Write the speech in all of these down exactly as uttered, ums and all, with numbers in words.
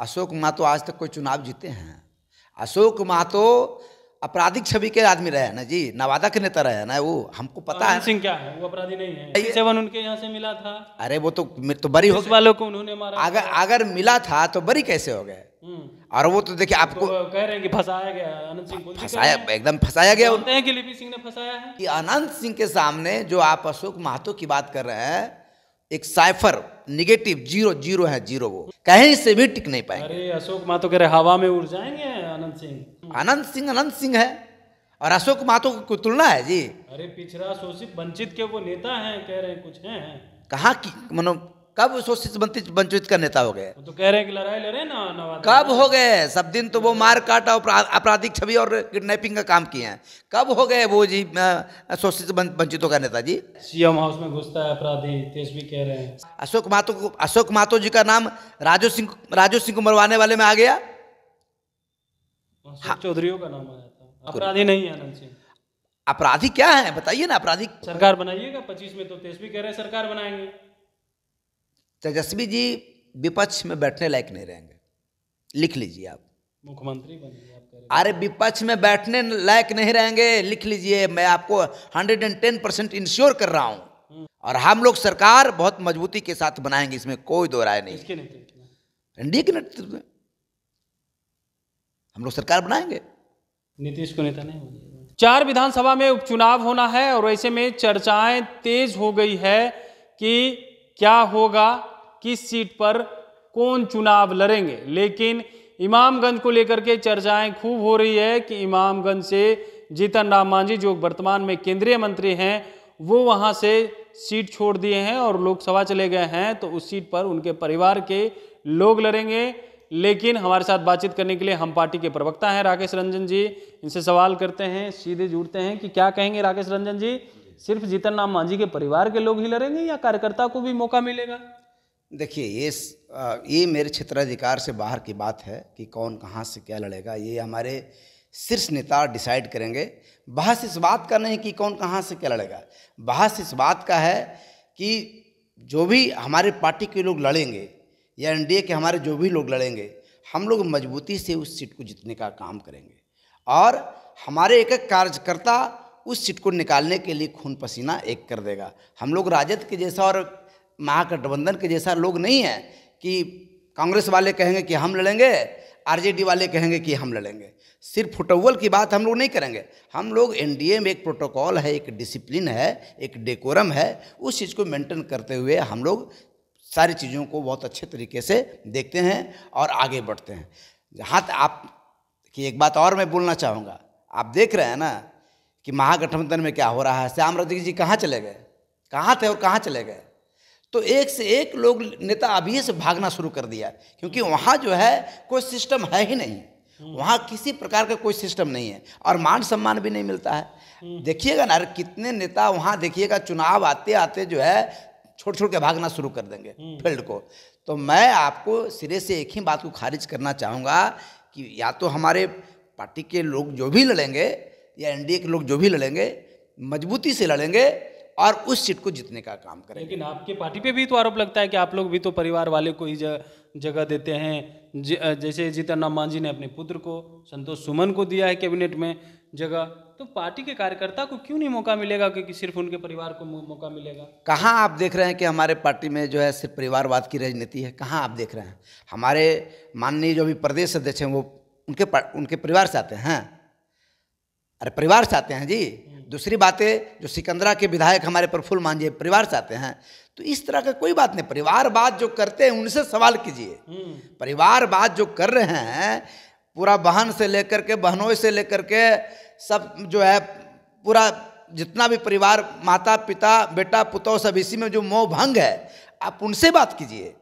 अशोक महतो आज तक कोई चुनाव जीते हैं? अशोक महतो आपराधिक छवि के आदमी रहे ना जी, नवादा के नेता रहे ना, वो हमको पता है। सिंह क्या है, वो अपराधी नहीं है। सेवन उनके यहाँ से मिला था। अरे वो तो तो बरी हो वालों को उन्होंने मारा। अगर अगर मिला था तो बरी कैसे हो गए? और वो तो देखिए आपको तो कह रहे हैं कि फंसाया गया अनंत सिंह, फंसाया एकदम फंसाया गया। बोलते हैं कि लिपि सिंह ने फंसाया है कि अनंत सिंह के सामने जो आप अशोक महतो की बात कर रहे हैं, एक साइफर निगेटिव जीरो जीरो है, जीरो वो कहीं से भी टिक नहीं पाएंगे। अरे अशोक महतो कह रहे हवा में उड़ जाएंगे अनंत सिंह, अनंत सिंह अनंत सिंह है और अशोक महतो की तुलना है जी। अरे पिछड़ा शोषित वंचित के वो नेता हैं, कह रहे हैं कुछ हैं कहाँ की, मनो कब शोषित वंचित वंचित का नेता हो गए? तो कह रहे हैं कि लड़ाई लड़े ना नवादा, कब हो गए? सब दिन तो वो मार काट और आपराधिक छवि और किडनैपिंग का काम किए हैं, कब हो गए वो जी शोषित वंचितों का नेता जी? सीएम हाउस में घुसता है अपराधी, तेजस्वी कह रहे हैं। अशोक महतो को, अशोक महतो जी का नाम राजो सिंह राजो सिंह को मरवाने वाले में आ गया, चौधरीओ का नाम आ जाता, अपराधी नहीं है अनंत सिंह। अपराधी क्या है बताइए ना, अपराधी सरकार बनाइएगा पच्चीस में तो तेजस्वी कह रहे हैं सरकार बनाएंगे। तेजस्वी जी विपक्ष में बैठने लायक नहीं रहेंगे, लिख लीजिए आप, मुख्यमंत्री बनेंगे। अरे विपक्ष में बैठने लायक नहीं रहेंगे, लिख लीजिए, मैं आपको hundred and ten percent ensure कर रहा हूँ। और हम लोग सरकार बहुत मजबूती के साथ बनाएंगे, इसमें कोई दो राय नहीं। एनडीए के नेतृत्व में हम लोग सरकार बनाएंगे, नीतीश को नेता नहीं होगा। चार विधानसभा में उपचुनाव होना है और ऐसे में चर्चाएं तेज हो गई है कि क्या होगा, किस सीट पर कौन चुनाव लड़ेंगे। लेकिन इमामगंज को लेकर के चर्चाएं खूब हो रही है कि इमामगंज से जीतन राम मांझी जो वर्तमान में केंद्रीय मंत्री हैं वो वहां से सीट छोड़ दिए हैं और लोकसभा चले गए हैं, तो उस सीट पर उनके परिवार के लोग लड़ेंगे। लेकिन हमारे साथ बातचीत करने के लिए हम पार्टी के प्रवक्ता हैं राकेश रंजन जी, इनसे सवाल करते हैं, सीधे जुड़ते हैं कि क्या कहेंगे राकेश रंजन जी, सिर्फ जीतन राम मांझी के परिवार के लोग ही लड़ेंगे या कार्यकर्ता को भी मौका मिलेगा? देखिए ये ये मेरे क्षेत्राधिकार से बाहर की बात है कि कौन कहाँ से क्या लड़ेगा, ये हमारे शीर्ष नेता डिसाइड करेंगे। बहस इस बात का नहीं कि कौन कहाँ से क्या लड़ेगा, बहस इस बात का है कि जो भी हमारे पार्टी के लोग लड़ेंगे या एनडीए के हमारे जो भी लोग लड़ेंगे, हम लोग मजबूती से उस सीट को जीतने का काम करेंगे और हमारे एक एक कार्यकर्ता उस सीट को निकालने के लिए खून पसीना एक कर देगा। हम लोग राजद के जैसा और महागठबंधन के जैसा लोग नहीं है कि कांग्रेस वाले कहेंगे कि हम लड़ेंगे, आरजेडी वाले कहेंगे कि हम लड़ेंगे, सिर्फ फुटवल की बात हम लोग नहीं करेंगे। हम लोग एनडीए में एक प्रोटोकॉल है, एक डिसिप्लिन है, एक डेकोरम है, उस चीज़ को मेंटेन करते हुए हम लोग सारी चीज़ों को बहुत अच्छे तरीके से देखते हैं और आगे बढ़ते हैं। जहाँ आप कि एक बात और मैं बोलना चाहूँगा, आप देख रहे हैं ना कि महागठबंधन में क्या हो रहा है, श्याम रजक जी कहाँ चले गए, कहाँ थे और कहाँ चले गए, तो एक से एक लोग नेता अभी से भागना शुरू कर दिया, क्योंकि वहाँ जो है कोई सिस्टम है ही नहीं, वहाँ किसी प्रकार का कोई सिस्टम नहीं है और मान सम्मान भी नहीं मिलता है। देखिएगा ना कितने नेता वहाँ देखिएगा चुनाव आते आते जो है छोड़ छोड़ के भागना शुरू कर देंगे फील्ड को। तो मैं आपको सिरे से एक ही बात को खारिज करना चाहूँगा कि या तो हमारे पार्टी के लोग जो भी लड़ेंगे या एनडीए के लोग जो भी लड़ेंगे मजबूती से लड़ेंगे और उस सीट को जीतने का काम करेंगे। लेकिन आपके पार्टी पे भी तो आरोप लगता है कि आप लोग भी तो परिवार वाले को ही जगह देते हैं, ज, जैसे जीतन राम मांझी ने अपने पुत्र को संतोष सुमन को दिया है कैबिनेट में जगह, तो पार्टी के कार्यकर्ता को क्यों नहीं मौका मिलेगा क्योंकि सिर्फ उनके परिवार को मौका मिलेगा? कहाँ आप देख रहे हैं कि हमारे पार्टी में जो है सिर्फ परिवारवाद की राजनीति है, कहाँ आप देख रहे हैं? हमारे माननीय जो भी प्रदेश अध्यक्ष हैं वो उनके उनके परिवार से आते हैं, अरे परिवार से आते हैं जी। दूसरी बातें जो सिकंदरा के विधायक हमारे प्रफुल्ल मांझी परिवार से आते हैं, तो इस तरह का कोई बात नहीं। परिवारवाद जो करते हैं उनसे सवाल कीजिए, परिवारवाद जो कर रहे हैं पूरा बहन से लेकर के बहनों से लेकर के सब जो है पूरा जितना भी परिवार माता पिता बेटा पुतौ सब इसी में जो मोह भंग है, आप उनसे बात कीजिए।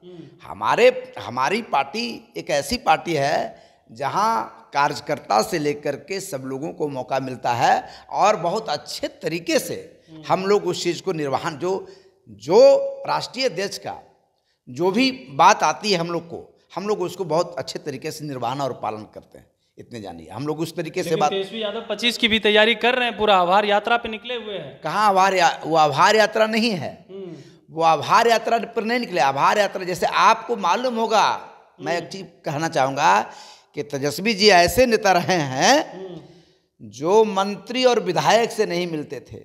हमारे हमारी पार्टी एक ऐसी पार्टी है जहाँ कार्यकर्ता से लेकर के सब लोगों को मौका मिलता है और बहुत अच्छे तरीके से हम लोग उस चीज़ को निर्वहन जो जो राष्ट्रीय अध्यक्ष का जो भी बात आती है हम लोग को, हम लोग उसको बहुत अच्छे तरीके से निर्वहन और पालन करते हैं। इतने जानिए हम लोग उस तरीके से बात। तेजस्वी यादव पच्चीस की भी तैयारी कर रहे हैं, पूरा आभार यात्रा पे निकले हुए हैं। कहाँ आभार, वो आभार यात्रा नहीं है, वो आभार यात्रा पर नहीं निकले। आभार यात्रा जैसे आपको मालूम होगा मैं एक चीज कहना चाहूँगा कि तेजस्वी जी ऐसे नेता रहे हैं जो मंत्री और विधायक से नहीं मिलते थे।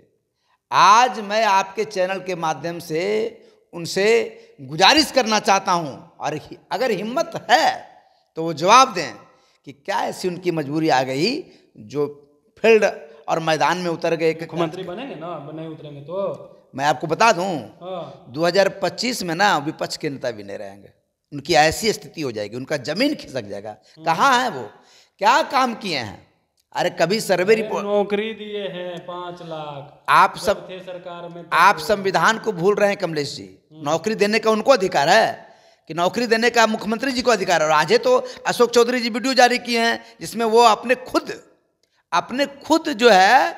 आज मैं आपके चैनल के माध्यम से उनसे गुजारिश करना चाहता हूं, और अगर हिम्मत है तो वो जवाब दें कि क्या ऐसी उनकी मजबूरी आ गई जो फील्ड और मैदान में उतर गए। मुख्यमंत्री बनेंगे ना, नहीं उतरेंगे तो मैं आपको बता दूं दो हज़ार पच्चीस में ना विपक्ष के नेता भी नहीं रहेंगे। उनकी ऐसी स्थिति हो जाएगी, उनका जमीन खिसक जाएगा। कहाँ है वो, क्या काम किए हैं? अरे कभी सर्वे रिपोर्ट, नौकरी दिए हैं पाँच लाख। आप सब थे सरकार में, आप संविधान को भूल रहे हैं कमलेश जी। नौकरी देने का उनको अधिकार है कि नौकरी देने का मुख्यमंत्री जी को अधिकार है। और आज तो अशोक चौधरी जी वीडियो जारी किए हैं जिसमें वो अपने खुद अपने खुद जो है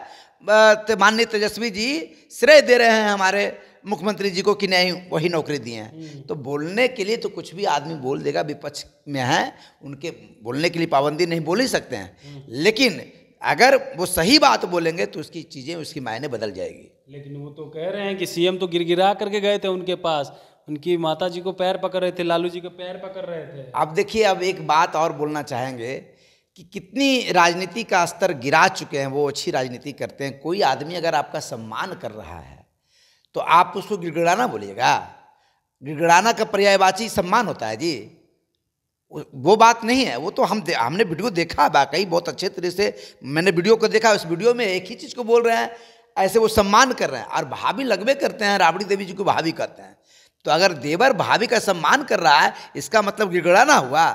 माननीय तेजस्वी जी श्रेय दे रहे हैं हमारे मुख्यमंत्री जी को कि नहीं वही नौकरी दिए हैं। तो बोलने के लिए तो कुछ भी आदमी बोल देगा, विपक्ष में है उनके बोलने के लिए पाबंदी नहीं, बोल ही सकते हैं। लेकिन अगर वो सही बात बोलेंगे तो उसकी चीज़ें, उसकी मायने बदल जाएगी। लेकिन वो तो कह रहे हैं कि सीएम तो गिरगिरा करके गए थे उनके पास, उनकी माता जी को पैर पकड़ रहे थे, लालू जी को पैर पकड़ रहे थे। अब देखिए, अब एक बात और बोलना चाहेंगे कि कितनी राजनीति का स्तर गिरा चुके हैं वो। अच्छी राजनीति करते हैं। कोई आदमी अगर आपका सम्मान कर रहा है तो आप उसको गिड़गिड़ाना बोलिएगा। गिड़गिड़ाना का पर्यायवाची सम्मान होता है जी, वो बात नहीं है। वो तो हम हमने वीडियो देखा वाकई बहुत अच्छे तरह से, मैंने वीडियो को देखा। उस वीडियो में एक ही चीज़ को बोल रहे हैं, ऐसे वो सम्मान कर रहे हैं। और भाभी लगबे करते हैं, राबड़ी देवी जी को भाभी कहते हैं। तो अगर देवर भाभी का सम्मान कर रहा है, इसका मतलब गिड़गिड़ाना हुआ।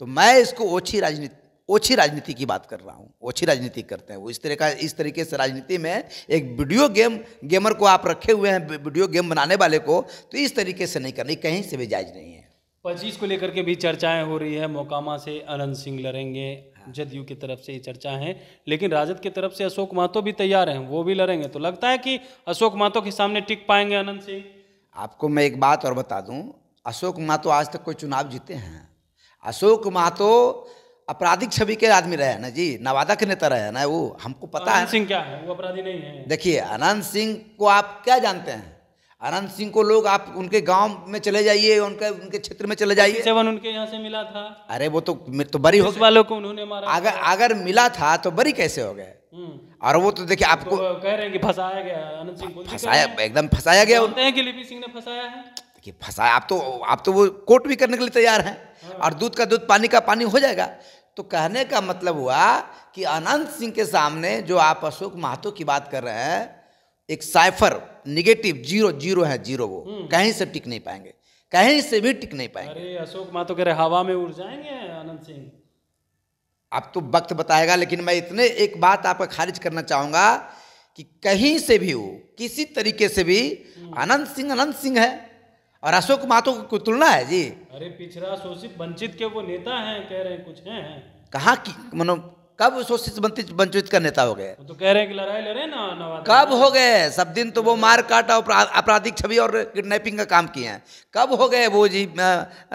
तो मैं इसको ओछी राजनीति ओछी राजनीति की बात कर रहा हूँ। ओछी राजनीति करते हैं वो। इस तरह का इस तरीके से राजनीति में एक वीडियो गेम गेमर को आप रखे हुए हैं, वीडियो गेम बनाने वाले को, तो इस तरीके से नहीं करनी, कहीं से भी जायज नहीं है। पच्चीस को लेकर के भी चर्चाएं हो रही है। मोकामा से अनंत सिंह लड़ेंगे, जदयू की तरफ से ये चर्चा है। लेकिन राजद की तरफ से अशोक महतो भी तैयार हैं, वो भी लड़ेंगे। तो लगता है कि अशोक महतो के सामने टिक पाएंगे अनंत सिंह? आपको मैं एक बात और बता दूँ, अशोक महतो आज तक कोई चुनाव जीते हैं? अशोक महतो आपराधिक छवि के आदमी रहे ना जी, नवादा के नेता रहे ना। वो हमको पता है अनंत सिंह क्या है, वो अपराधी नहीं है। देखिए अनंत सिंह को आप क्या जानते हैं? अनंत सिंह को लोग, आप उनके गांव में चले जाइए, उनके उनके क्षेत्र में चले जाइए। सेवन उनके यहाँ से मिला था। अरे वो तो तो बरी हो वालों को उन्होंने मारा। अगर अगर मिला था तो बरी कैसे हो गए? और वो तो देखिए आपको कह रहे हैं कि फंसाया गया अनंत सिंह, फंसाया एकदम फंसाया गया। बोलते हैं कि लिपि सिंह ने फंसाया है कि फंसा। आप तो आप तो वो कोर्ट भी करने के लिए तैयार हैं, और दूध का दूध पानी का पानी हो जाएगा। तो कहने का मतलब हुआ कि अनंत सिंह के सामने जो आप अशोक महतो की बात कर रहे हैं, एक साइफर निगेटिव जीरो जीरो है, जीरो। वो कहीं से टिक नहीं पाएंगे, कहीं से भी टिक नहीं पाएंगे। अरे अशोक महतो कह रहे हवा में उड़ जाएंगे अनंत सिंह। आप तो वक्त बताएगा, लेकिन मैं इतने एक बात आपका खारिज करना चाहूँगा कि कहीं से भी हो, किसी तरीके से भी अनंत सिंह अनंत सिंह है और अशोक महतो को तुलना है जी। अरे पिछड़ा शोषित वंचित के वो नेता हैं, कह रहे हैं कुछ हैं। कहाँ की मनो कब शोषित वंचित वंचित का नेता हो गए? तो कह रहे हैं कि लड़ाई लड़े ना नवादा। कब हो गए? सब दिन तो वो मार काट और आपराधिक छवि और किडनैपिंग का काम किए हैं। कब हो गए वो जी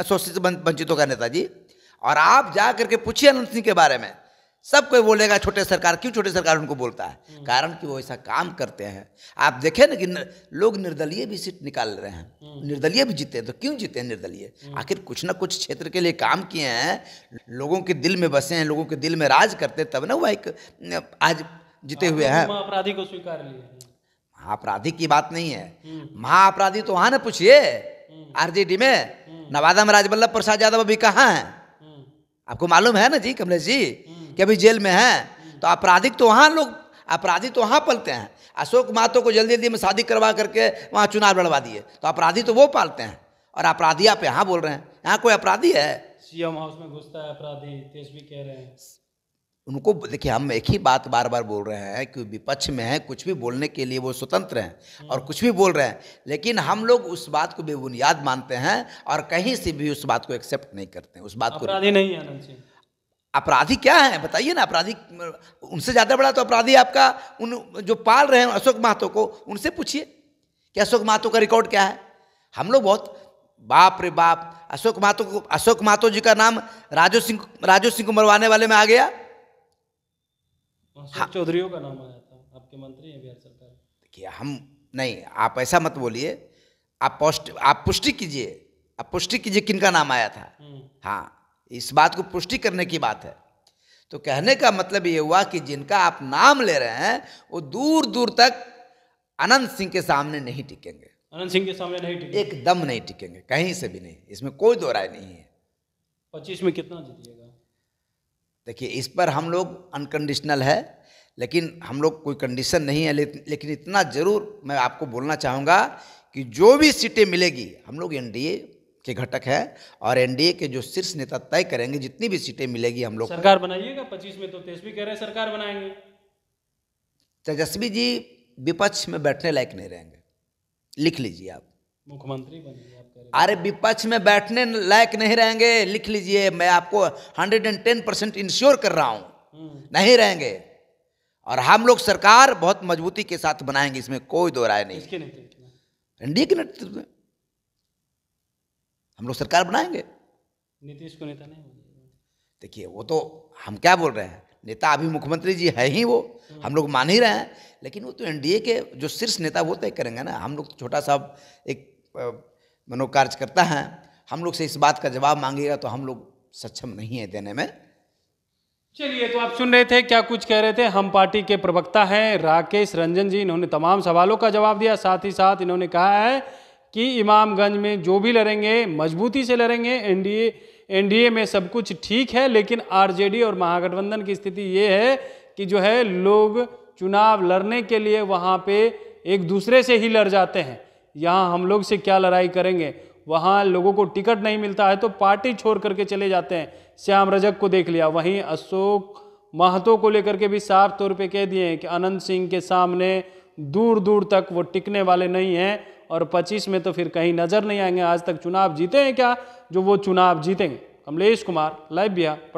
शोषित वंचितों का नेता जी? और आप जा करके पूछिए अनंत सिंह के बारे में, सब कोई बोलेगा छोटे सरकार। क्यों छोटे सरकार उनको बोलता है? कारण कि वो ऐसा काम करते हैं। आप देखें ना कि न, लोग निर्दलीय भी सीट निकाल रहे हैं, निर्दलीय भी जीते हैं। तो क्यों जीते हैं निर्दलीय? आखिर कुछ ना कुछ क्षेत्र के लिए काम किए हैं, लोगों के दिल में बसे हैं, लोगों के दिल में राज करते, तब ना वो एक आज जीते हुए हैं। महाअपराधी को स्वीकार लिया। महाअपराधी की बात नहीं है, महाअपराधी तो वहाँ ना पूछिए आरजेडी में, नवादा में राज वल्लभ प्रसाद यादव अभी कहाँ हैं? आपको मालूम है ना जी कमलेश जी कि अभी जेल में है। तो आपराधिक तो वहाँ लोग अपराधी तो वहाँ पलते हैं। अशोक महतो को जल्दी जल्दी में शादी करवा करके वहाँ चुनाव लड़वा दिए, तो अपराधी तो वो पालते हैं। और अपराधी आप यहाँ बोल रहे हैं, यहाँ कोई अपराधी है? सीएम हाउस में घुसता है अपराधी, तेजस्वी कह रहे हैं उनको। देखिए हम एक ही बात बार बार बोल रहे हैं कि विपक्ष में है, कुछ भी बोलने के लिए वो स्वतंत्र हैं और कुछ भी बोल रहे हैं। लेकिन हम लोग उस बात को बेबुनियाद मानते हैं और कहीं से भी उस बात को एक्सेप्ट नहीं करते हैं। उस बात को अपराधी नहीं है। अपराधी क्या है बताइए ना? अपराधी उनसे ज़्यादा बड़ा तो अपराधी आपका उन जो पाल रहे हैं अशोक महतो को, उनसे पूछिए कि अशोक महतो का रिकॉर्ड क्या है। हम लोग बहुत बाप रे बाप अशोक महतो को, अशोक महतो जी का नाम राजू सिंह राजू सिंह को मरवाने वाले में आ गया। हाँ। चौधरीयों का नाम आया था, आपके मंत्री हैं बिहार सरकार। देखिए हम नहीं, आप ऐसा मत बोलिए। आप पोस्ट आप पुष्टि कीजिए अब पुष्टि कीजिए किनका नाम आया था। हाँ, इस बात को पुष्टि करने की बात है। तो कहने का मतलब ये हुआ कि जिनका आप नाम ले रहे हैं वो दूर दूर तक अनंत सिंह के सामने नहीं टिकेंगे, अनंत सिंह के सामने नहीं टिकेंगे, एकदम नहीं टिकेंगे, कहीं से भी नहीं, इसमें कोई दो राय नहीं है। पच्चीस में कितना जीतिएगा? देखिए, इस पर हम लोग अनकंडीशनल है, लेकिन हम लोग कोई कंडीशन नहीं है, लेकिन इतना ज़रूर मैं आपको बोलना चाहूँगा कि जो भी सीटें मिलेगी, हम लोग एनडीए के घटक है और एनडीए के जो शीर्ष नेता तय करेंगे जितनी भी सीटें मिलेगी हम लोग। सरकार बनाइएगा पच्चीस में? तो तेजस्वी कह रहे हैं सरकार बनाएंगे। तेजस्वी जी विपक्ष में बैठने लायक नहीं रहेंगे, लिख लीजिए आप। मुख्यमंत्री बनेंगे? अरे विपक्ष में बैठने लायक नहीं रहेंगे, लिख लीजिए, मैं आपको hundred and ten percent ensure कर रहा हूँ, नहीं रहेंगे। और हम लोग सरकार बहुत मजबूती के साथ बनाएंगे, इसमें कोई दो राय नहीं। एनडीए के नेतृत्व में हम लोग सरकार बनाएंगे। नीतीश को नेता नहीं? देखिए, वो तो हम क्या बोल रहे हैं, नेता अभी मुख्यमंत्री जी है ही, वो हम लोग मान ही रहे हैं, लेकिन वो तो एनडीए के जो शीर्ष नेता वो तय करेंगे ना। हम लोग छोटा सा एक मनोकार्यकर्ता हैं, हम लोग से इस बात का जवाब मांगेगा तो हम लोग सक्षम नहीं है देने में। चलिए, तो आप सुन रहे थे क्या कुछ कह रहे थे, हम पार्टी के प्रवक्ता हैं राकेश रंजन जी। इन्होंने तमाम सवालों का जवाब दिया, साथ ही साथ इन्होंने कहा है कि इमामगंज में जो भी लड़ेंगे मजबूती से लड़ेंगे। एनडीए एनडीए में सब कुछ ठीक है, लेकिन आरजेडी और महागठबंधन की स्थिति ये है कि जो है लोग चुनाव लड़ने के लिए वहाँ पे एक दूसरे से ही लड़ जाते हैं। यहाँ हम लोग से क्या लड़ाई करेंगे, वहाँ लोगों को टिकट नहीं मिलता है तो पार्टी छोड़ करके चले जाते हैं। श्याम रजक को देख लिया, वहीं अशोक महतो को लेकर के भी साफ तौर पर कह दिए कि अनंत सिंह के सामने दूर दूर तक वो टिकने वाले नहीं हैं और पच्चीस में तो फिर कहीं नजर नहीं आएंगे। आज तक चुनाव जीते हैं क्या जो वो चुनाव जीतेंगे? कमलेश कुमार, लाइव बिहार।